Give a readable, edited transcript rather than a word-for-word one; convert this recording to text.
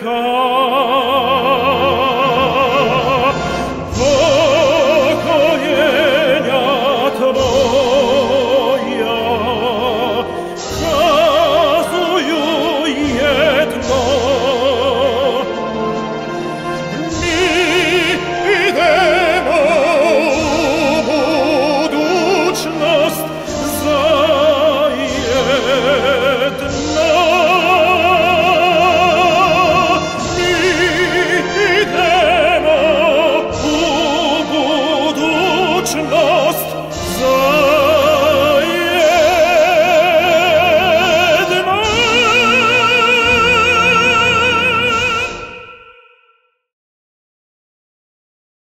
ka